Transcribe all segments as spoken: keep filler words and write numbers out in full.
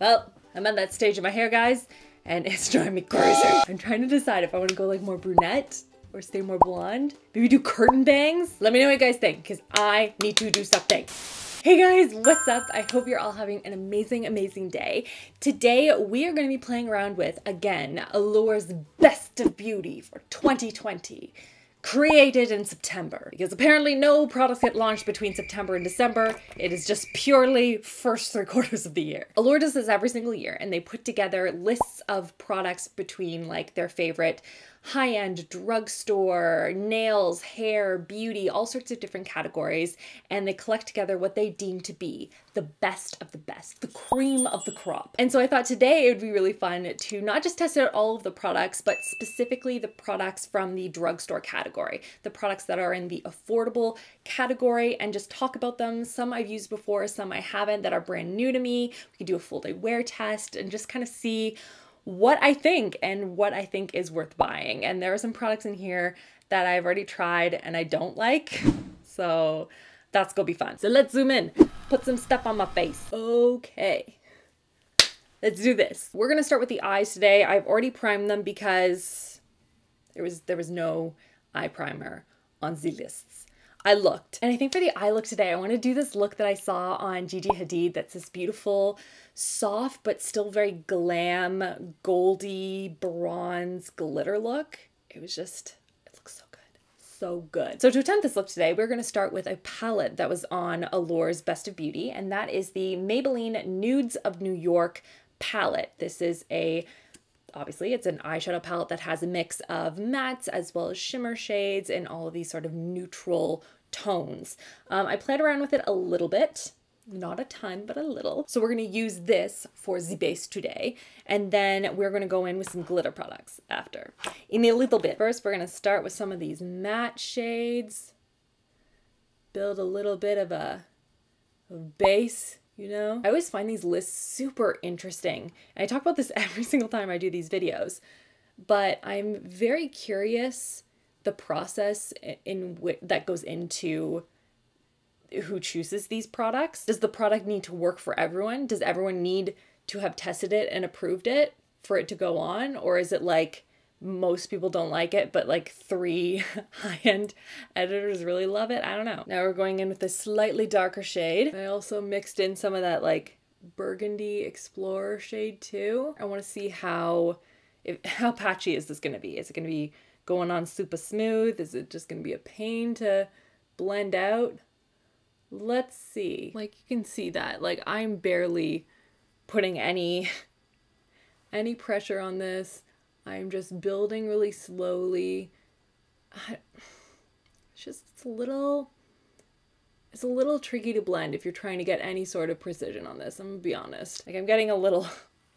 Well, I'm at that stage of my hair, guys, and it's driving me crazy. I'm trying to decide if I want to go like more brunette or stay more blonde. Maybe do curtain bangs? Let me know what you guys think, because I need to do something. Hey guys, what's up? I hope you're all having an amazing, amazing day. Today, we are going to be playing around with, again, Allure's Best of Beauty for twenty twenty. Created in September, because apparently no products get launched between September and December. It is just purely first three quarters of the year. Allure does this every single year, and they put together lists of products between like their favorite high-end drugstore, nails, hair, beauty, all sorts of different categories, and they collect together what they deem to be the best of the best, the cream of the crop. And so I thought today it would be really fun to not just test out all of the products, but specifically the products from the drugstore category, the products that are in the affordable category, and just talk about them. Some I've used before, some I haven't, that are brand new to me. We could do a full day wear test and just kind of see what I think and what I think is worth buying. And there are some products in here that I've already tried and I don't like. So that's gonna be fun. So let's zoom in, put some stuff on my face. Okay, let's do this. We're gonna start with the eyes today. I've already primed them because there was, there was no eye primer on the lists. I looked, and I think for the eye look today, I want to do this look that I saw on Gigi Hadid that's this beautiful, soft, but still very glam, goldy, bronze glitter look. It was just, it looks so good. So good. So to attempt this look today, we're going to start with a palette that was on Allure's Best of Beauty, and that is the Maybelline Nudes of New York palette. This is a Obviously, it's an eyeshadow palette that has a mix of mattes as well as shimmer shades and all of these sort of neutral tones. Um, I played around with it a little bit, not a ton, but a little. So we're going to use this for the base today, and then we're going to go in with some glitter products after. In a little bit. First, we're going to start with some of these matte shades, build a little bit of a, a base. You know, I always find these lists super interesting. And I talk about this every single time I do these videos, but I'm very curious the process in which that goes into who chooses these products. Does the product need to work for everyone? Does everyone need to have tested it and approved it for it to go on? Or is it like most people don't like it, but like three high-end editors really love it? I don't know. Now we're going in with a slightly darker shade. I also mixed in some of that like burgundy explorer shade too. I want to see how, if, how patchy is this going to be? Is it going to be going on super smooth? Is it just going to be a pain to blend out? Let's see. Like you can see that. Like I'm barely putting any, any pressure on this. I'm just building really slowly. I, it's just it's a little, it's a little tricky to blend if you're trying to get any sort of precision on this. I'm gonna be honest. Like I'm getting a little,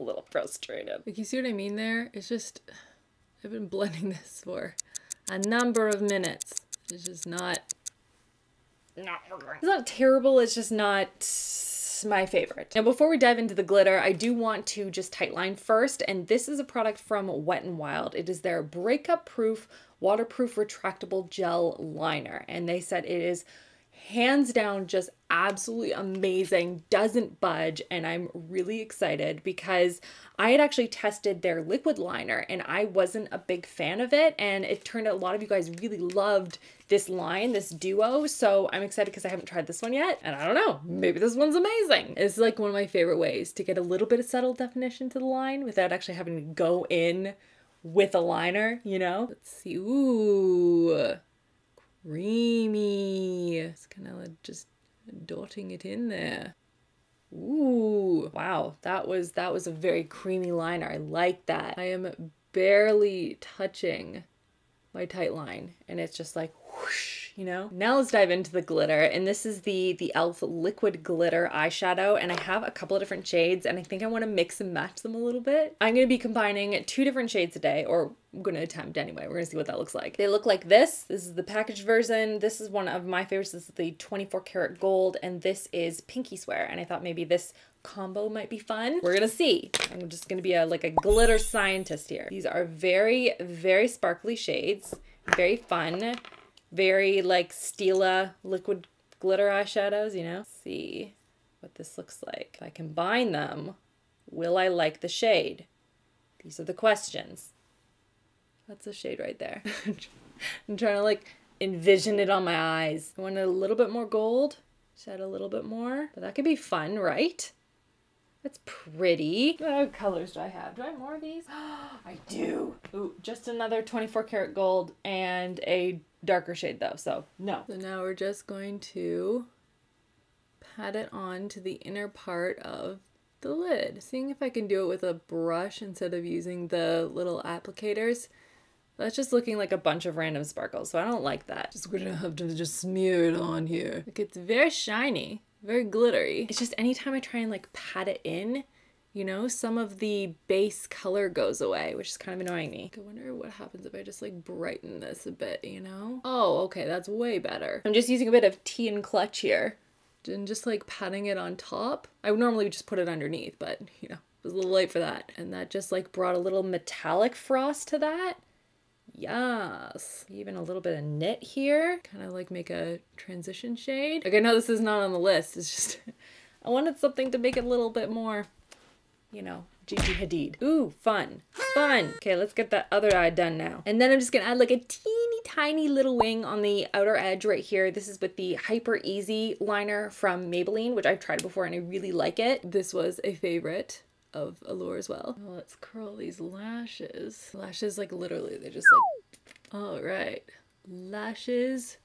a little frustrated. Like you see what I mean there? It's just, I've been blending this for a number of minutes. It's just not, not working. It's not terrible. It's just not my favorite. Now before we dive into the glitter, I do want to just tightline first, and this is a product from Wet n Wild. It is their breakup proof waterproof retractable gel liner, and they said it is hands down just absolutely amazing, doesn't budge, and I'm really excited because I had actually tested their liquid liner and I wasn't a big fan of it, and it turned out a lot of you guys really loved this line, this duo, so I'm excited because I haven't tried this one yet, and I don't know, maybe this one's amazing. It's like one of my favorite ways to get a little bit of subtle definition to the line without actually having to go in with a liner, you know? Let's see, ooh. Creamy. It's kind of like just dotting it in there. Ooh, wow, that was that was a very creamy liner. I like that. I am barely touching my tight line, and it's just like whoosh, you know? Now let's dive into the glitter, and this is the the e l f liquid glitter eyeshadow, and I have a couple of different shades, and I think I want to mix and match them a little bit. I'm going to be combining two different shades a day, or I'm going to attempt anyway. We're going to see what that looks like. They look like this. This is the packaged version. This is one of my favorites. This is the twenty-four karat gold, and this is Pinky Swear, and I thought maybe this combo might be fun. We're gonna see. I'm just gonna be a, like a glitter scientist here. These are very, very sparkly shades. Very fun. Very like Stila liquid glitter eyeshadows, you know? Let's see what this looks like. If I combine them Will I like the shade? These are the questions. That's a shade right there. I'm trying to like envision it on my eyes. I want a little bit more gold. Shed a little bit more. But that could be fun, right? That's pretty. What colors do I have? Do I have more of these? I do. Ooh, just another twenty-four karat gold and a darker shade though, so no. So now we're just going to pat it on to the inner part of the lid. Seeing if I can do it with a brush instead of using the little applicators. That's just looking like a bunch of random sparkles, so I don't like that. Just gonna have to just smear it on here. Like, it's very shiny, very glittery. It's just anytime I try and like pat it in, you know, some of the base color goes away, which is kind of annoying me. I wonder what happens if I just like brighten this a bit, you know? Oh, okay, that's way better. I'm just using a bit of tea and clutch here. And just like patting it on top. I would normally just put it underneath, but you know, it was a little late for that. And that just like brought a little metallic frost to that. Yes. Even a little bit of knit here. Kind of like make a transition shade. Okay, no, this is not on the list. It's just, I wanted something to make it a little bit more, you know, Gigi Hadid. Ooh, fun, fun. Okay, let's get that other eye done now. And then I'm just gonna add like a teeny tiny little wing on the outer edge right here. This is with the Hyper Easy liner from Maybelline, which I've tried before and I really like it. This was a favorite of Allure as well. Now let's curl these lashes. Lashes, like literally, they're just like, all right. Lashes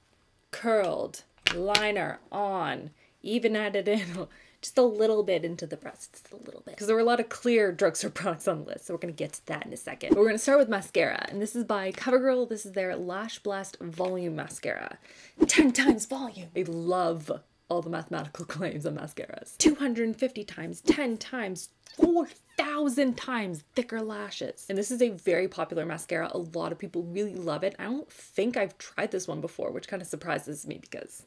curled, liner on, even added in just a little bit into the breast, just a little bit. Because there were a lot of clear drugstore products on the list, so we're gonna get to that in a second. But we're gonna start with mascara, and this is by CoverGirl. This is their Lash Blast Volume Mascara. ten times volume. I love all the mathematical claims on mascaras. two hundred fifty times, ten times, four thousand times thicker lashes. And this is a very popular mascara. A lot of people really love it. I don't think I've tried this one before, which kind of surprises me because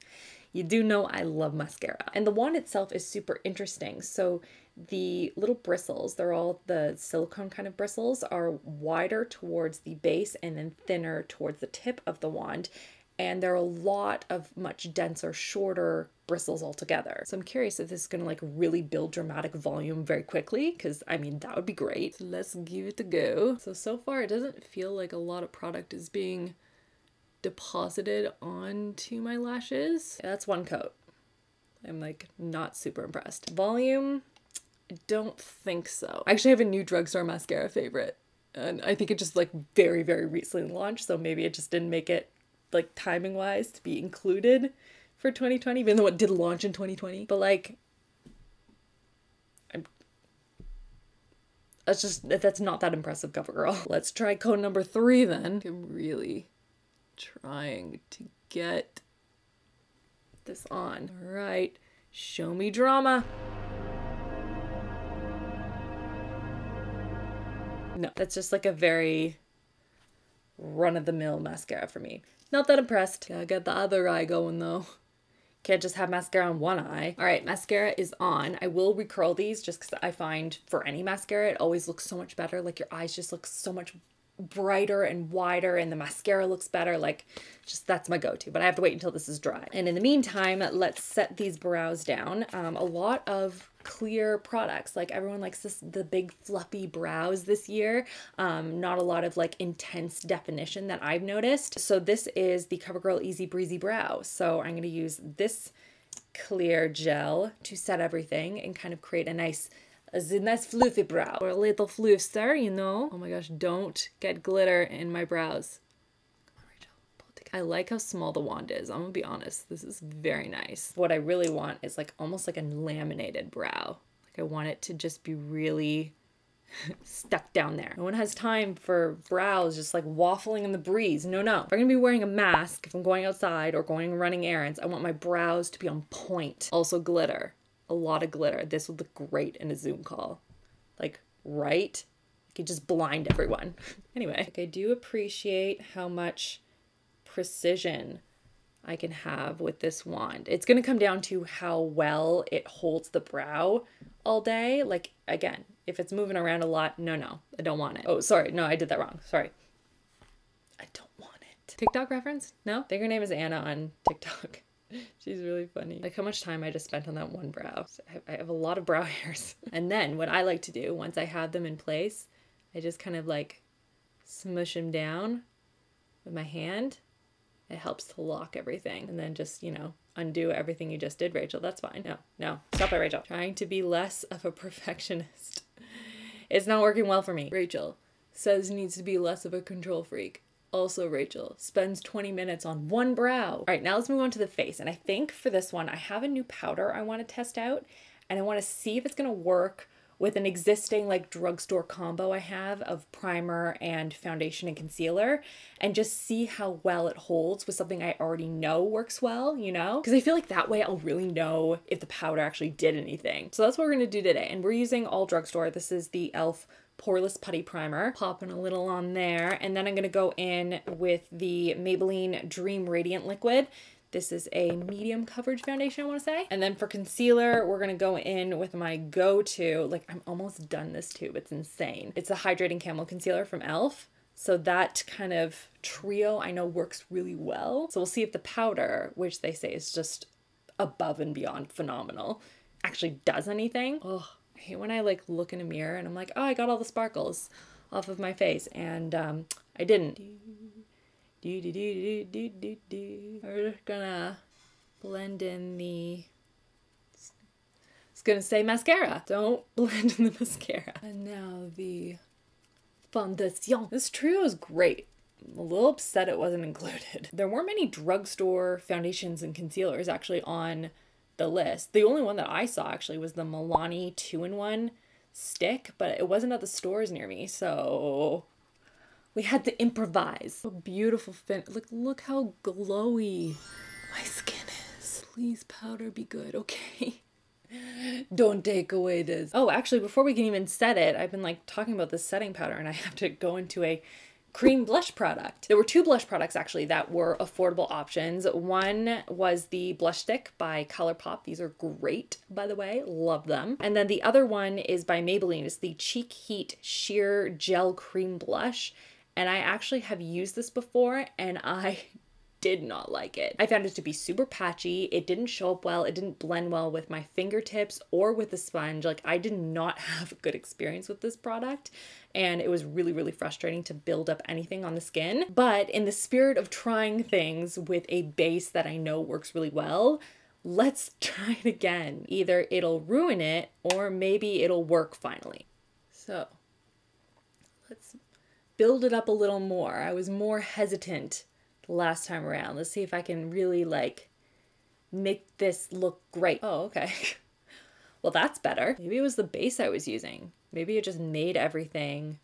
you do know I love mascara. And the wand itself is super interesting. So the little bristles, they're all the silicone kind of bristles, are wider towards the base and then thinner towards the tip of the wand. And there are a lot of much denser, shorter bristles altogether. So I'm curious if this is gonna like really build dramatic volume very quickly, because I mean, that would be great. So let's give it a go. So, so far it doesn't feel like a lot of product is being deposited onto my lashes. Yeah, that's one coat. I'm like not super impressed. Volume, I don't think so. I actually have a new drugstore mascara favorite. And I think it just like very, very recently launched. So maybe it just didn't make it like timing wise to be included for twenty twenty, even though it did launch in twenty twenty. But like, I'm, that's just, that's not that impressive, CoverGirl. Let's try coat number three then. I'm really trying to get this on. All right, show me drama. No, that's just like a very run-of-the-mill mascara for me. Not that impressed. Gotta get the other eye going though. Can't just have mascara on one eye. All right, mascara is on. I will recurl these just because I find for any mascara, it always looks so much better. Like your eyes just look so much brighter and wider and the mascara looks better. Like just that's my go-to, but I have to wait until this is dry. And in the meantime, let's set these brows down. Um, a lot of clear products, like everyone likes this, the big fluffy brows this year. Um, not a lot of like intense definition that I've noticed. So this is the CoverGirl Easy Breezy Brow. So I'm gonna use this clear gel to set everything and kind of create a nice a nice floofy brow, or a little floofster, you know? Oh my gosh, don't get glitter in my brows. Come on, Rachel, pull it together. I like how small the wand is, I'm gonna be honest. This is very nice. What I really want is like almost like a laminated brow. Like I want it to just be really stuck down there. No one has time for brows just like waffling in the breeze. No, no. If I'm gonna be wearing a mask, if I'm going outside or going running errands, I want my brows to be on point. Also glitter. A lot of glitter. This would look great in a Zoom call. Like, right? You could just blind everyone. Anyway, like I do appreciate how much precision I can have with this wand. It's gonna come down to how well it holds the brow all day. Like, again, if it's moving around a lot, no, no, I don't want it. Oh, sorry, no, I did that wrong, sorry. I don't want it. TikTok reference? No? I think her name is Anna on TikTok. She's really funny. Like how much time I just spent on that one brow. So I, have, I have a lot of brow hairs. And then what I like to do, once I have them in place, I just kind of like smush them down with my hand. It helps to lock everything. And then just, you know, undo everything you just did, Rachel. That's fine. No, no. Stop it, Rachel. Trying to be less of a perfectionist. It's not working well for me. Rachel says needs to be less of a control freak. Also, Rachel spends twenty minutes on one brow. All right, now let's move on to the face. And I think for this one, I have a new powder I want to test out, and I want to see if it's going to work with an existing like drugstore combo I have of primer and foundation and concealer, and just see how well it holds with something I already know works well, you know? Because I feel like that way I'll really know if the powder actually did anything. So that's what we're going to do today. And we're using all drugstore. This is the e l f Poreless Putty Primer. Popping a little on there. And then I'm going to go in with the Maybelline Dream Radiant Liquid. This is a medium coverage foundation, I want to say. And then for concealer, we're going to go in with my go-to. Like, I'm almost done this tube. It's insane. It's a Hydrating Camel Concealer from e l f So that kind of trio I know works really well. So we'll see if the powder, which they say is just above and beyond phenomenal, actually does anything. Ugh. I hate when I like look in a mirror and I'm like, oh, I got all the sparkles off of my face, and um, I didn't. Do, do, do, do, do, do, do. We're just gonna blend in the, it's gonna say mascara. Don't blend in the mascara. And now the foundation. This trio is great. I'm a little upset it wasn't included. There weren't many drugstore foundations and concealers actually on the list. The only one that I saw actually was the Milani two in one stick, but it wasn't at the stores near me, so we had to improvise. A beautiful fin- look, look how glowy my skin is. Please, powder, be good, okay? Don't take away this. Oh, actually, before we can even set it, I've been like talking about this setting powder, and I have to go into a cream blush product. There were two blush products actually that were affordable options. One was the Blush Stick by ColourPop. These are great, by the way, love them. And then the other one is by Maybelline. It's the Cheek Heat Sheer Gel Cream Blush. And I actually have used this before and I did not like it. I found it to be super patchy. It didn't show up well. It didn't blend well with my fingertips or with the sponge. Like, I did not have a good experience with this product, and it was really, really frustrating to build up anything on the skin. But in the spirit of trying things with a base that I know works really well, let's try it again. Either it'll ruin it or maybe it'll work finally. So let's build it up a little more. I was more hesitant last time around. Let's see if I can really like make this look great. Oh, okay. Well, that's better. Maybe it was the base I was using. Maybe it just made everything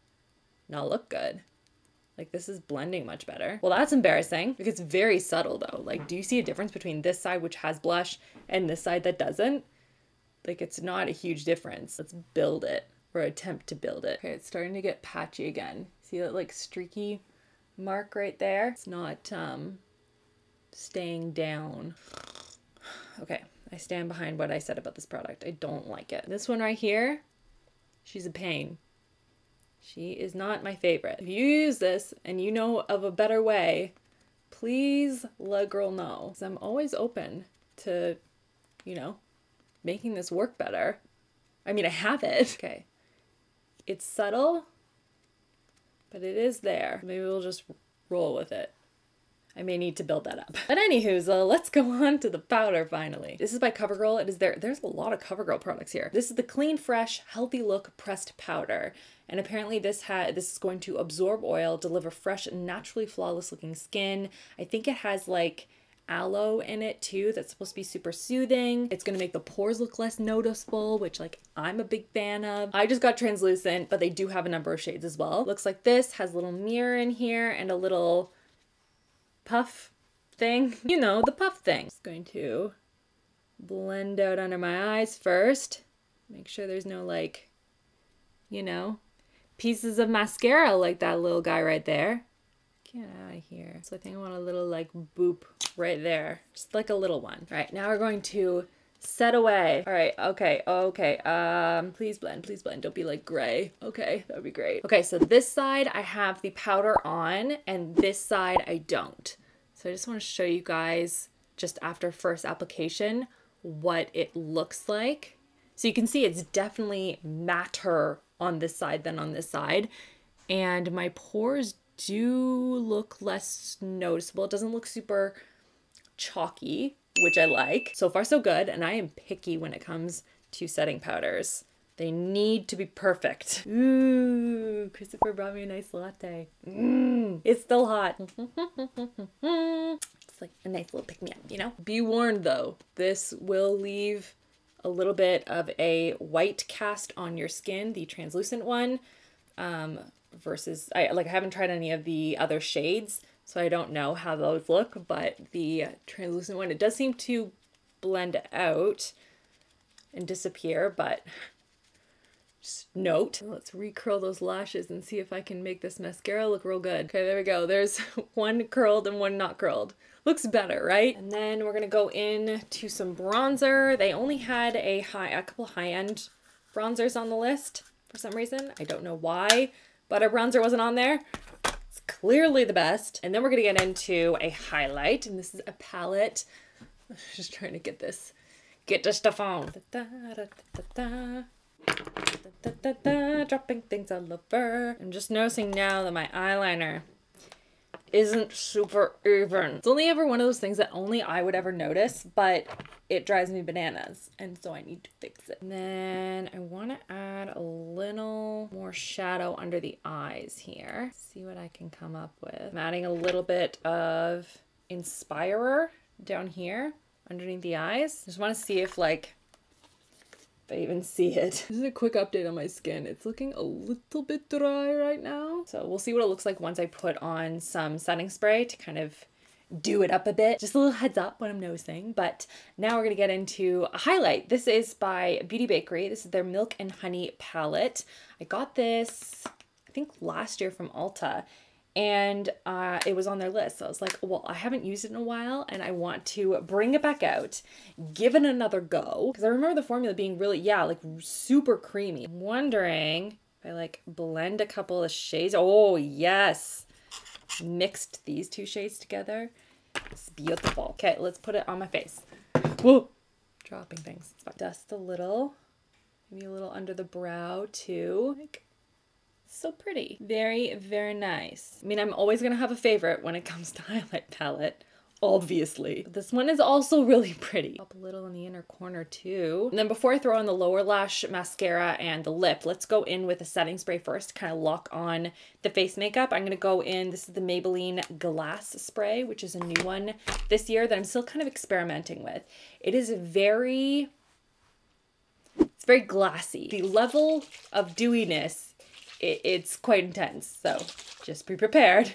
not look good. Like, this is blending much better. Well, that's embarrassing. Like, it's very subtle though. Like, do you see a difference between this side, which has blush, and this side that doesn't? Like, it's not a huge difference. Let's build it, or attempt to build it. Okay, it's starting to get patchy again. See that like streaky mark right there? It's not um, staying down. Okay, I stand behind what I said about this product. I don't like it. This one right here, she's a pain. She is not my favorite. If you use this and you know of a better way, please let girl know. 'Cause I'm always open to, you know, making this work better. I mean, I have it. Okay, it's subtle, but it is there. Maybe we'll just roll with it. I may need to build that up. But anywho's, uh, let's go on to the powder finally. This is by CoverGirl. It is there. There's a lot of CoverGirl products here. This is the Clean Fresh Healthy Look Pressed Powder. And apparently this ha this is going to absorb oil, deliver fresh, naturally flawless looking skin. I think it has like aloe in it too. That's supposed to be super soothing. It's gonna make the pores look less noticeable, which like I'm a big fan of. I just got translucent, but they do have a number of shades as well. Looks like this, has a little mirror in here and a little puff thing. You know, the puff thing. Just going to blend out under my eyes first. Make sure there's no like, you know, pieces of mascara like that little guy right there. Get out of here. So I think I want a little like boop right there. Just like a little one. All right, now we're going to set away. All right, okay, okay. Um, please blend, please blend. Don't be like gray. Okay, that'd be great. Okay, so this side I have the powder on and this side I don't. So I just want to show you guys just after first application what it looks like. So you can see it's definitely matter on this side than on this side. And my pores do look less noticeable. It doesn't look super chalky, which I like. So far so good, and I am picky when it comes to setting powders. They need to be perfect. Ooh, Christopher brought me a nice latte. Mmm, it's still hot. It's like a nice little pick-me-up, you know? Be warned though, this will leave a little bit of a white cast on your skin, the translucent one, um, versus, I like I haven't tried any of the other shades, so I don't know how those look, but the translucent one, it does seem to blend out and disappear, but just note. Let's recurl those lashes and see if I can make this mascara look real good. Okay, there we go. There's one curled and one not curled. Looks better, right? And then we're gonna go in to some bronzer. They only had a high, a couple high-end bronzers on the list for some reason. I don't know why, but a bronzer wasn't on there. It's clearly the best. And then we're gonna get into a highlight, and this is a palette. I'm just trying to get this, get this stuff on. Da, da, da, da, da. Da, da, da, dropping things all over. I'm just noticing now that my eyeliner isn't super even. It's only ever one of those things that only I would ever notice, but it drives me bananas, and so I need to fix it. And then I want to add a little more shadow under the eyes here. See what I can come up with. I'm adding a little bit of Inspirer down here underneath the eyes. Just want to see if like I even see it. This is a quick update on my skin. It's looking a little bit dry right now. So we'll see what it looks like once I put on some setting spray to kind of do it up a bit. Just a little heads up what I'm noticing. But now we're gonna get into a highlight. This is by Beauty Bakery. This is their Milk and Honey palette. I got this, I think last year from Ulta, and uh, it was on their list. So I was like, well, I haven't used it in a while and I want to bring it back out, give it another go. Cause I remember the formula being really, yeah, like super creamy. I'm wondering if I like blend a couple of shades. Oh yes. Mixed these two shades together. It's beautiful. Okay, let's put it on my face. Whoa, dropping things. Dust a little, maybe a little under the brow too. Like, so pretty. Very, very nice. I mean, I'm always gonna have a favorite when it comes to highlight palette, obviously. But this one is also really pretty. Up a little in the inner corner too. And then before I throw on the lower lash mascara and the lip, let's go in with a setting spray first to kind of lock on the face makeup. I'm gonna go in, this is the Maybelline Glass Spray, which is a new one this year that I'm still kind of experimenting with. It is very, it's very glassy. The level of dewiness, it's quite intense, so just be prepared.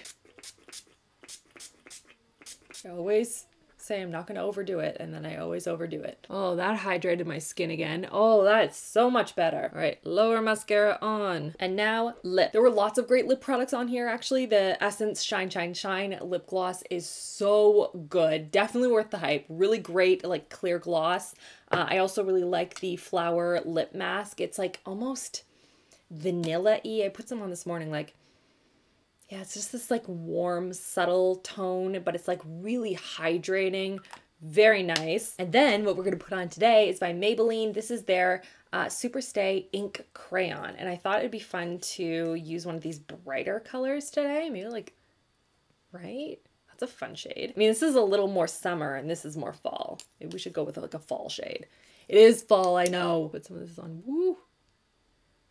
I always say I'm not gonna overdo it, and then I always overdo it. Oh, that hydrated my skin again. Oh, that's so much better. All right, lower mascara on. And now lip. There were lots of great lip products on here, actually. The Essence Shine Shine Shine lip gloss is so good. Definitely worth the hype. Really great, like, clear gloss. Uh, I also really like the Flower Lip Mask. It's like almost vanilla-y. I put some on this morning, like, yeah, it's just this like warm, subtle tone, but it's like really hydrating. Very nice. And then what we're gonna put on today is by Maybelline. This is their uh, Superstay Ink Crayon. And I thought it'd be fun to use one of these brighter colors today. Maybe like, right? That's a fun shade. I mean, this is a little more summer and this is more fall. Maybe we should go with like a fall shade. It is fall, I know, but some of this is on, woo.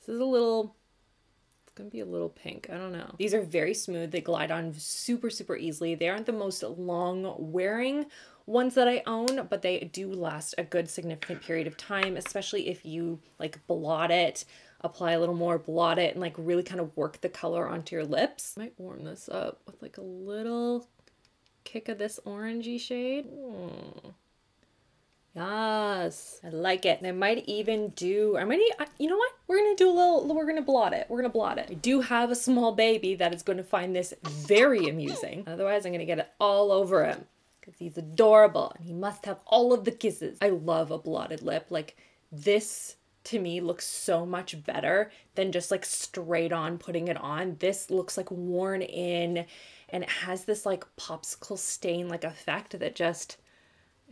This is a little, it's gonna be a little pink, I don't know. These are very smooth, they glide on super, super easily. They aren't the most long wearing ones that I own, but they do last a good significant period of time, especially if you like blot it, apply a little more, blot it, and like really kind of work the color onto your lips. I might warm this up with like a little kick of this orangey shade. Mm. Yes, I like it. And I might even do, I might, you know what? We're gonna do a little, we're gonna blot it. We're gonna blot it. I do have a small baby that is gonna find this very amusing. Otherwise, I'm gonna get it all over him because he's adorable and he must have all of the kisses. I love a blotted lip. Like this to me looks so much better than just like straight on putting it on. This looks like worn in and it has this like popsicle stain like effect that just,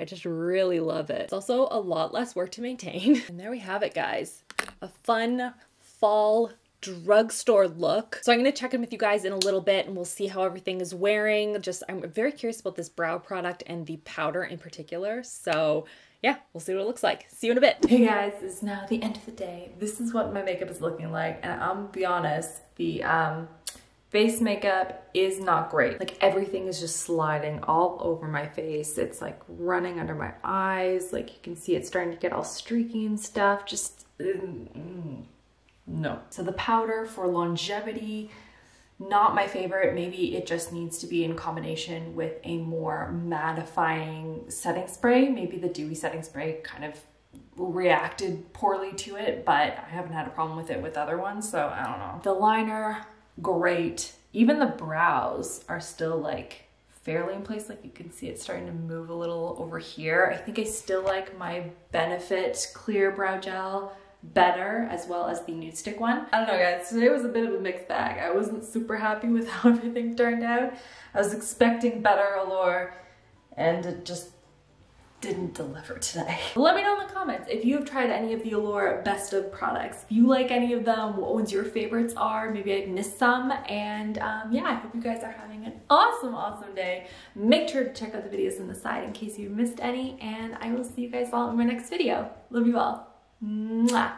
I just really love it. It's also a lot less work to maintain. And there we have it, guys. A fun fall drugstore look. So I'm gonna check in with you guys in a little bit and we'll see how everything is wearing. Just, I'm very curious about this brow product and the powder in particular. So yeah, we'll see what it looks like. See you in a bit. Hey guys, it's now the end of the day. This is what my makeup is looking like. And I'll be honest, the um, face makeup is not great. Like everything is just sliding all over my face. It's like running under my eyes. Like you can see it's starting to get all streaky and stuff. Just, mm-mm. No. So the powder for longevity, not my favorite. Maybe it just needs to be in combination with a more mattifying setting spray. Maybe the dewy setting spray kind of reacted poorly to it, but I haven't had a problem with it with other ones, so I don't know. The liner, great. Even the brows are still like fairly in place. Like you can see it's starting to move a little over here. I think I still like my Benefit Clear Brow Gel better, as well as the nude stick one. I don't know guys, today was a bit of a mixed bag. I wasn't super happy with how everything turned out. I was expecting better Allure and it just didn't deliver today. Let me know in the comments if you've tried any of the Allure best of products. If you like any of them, what ones your favorites are, maybe I've missed some, and um, yeah, I hope you guys are having an awesome, awesome day. Make sure to check out the videos on the side in case you missed any, and I will see you guys all in my next video. Love you all. Mwah.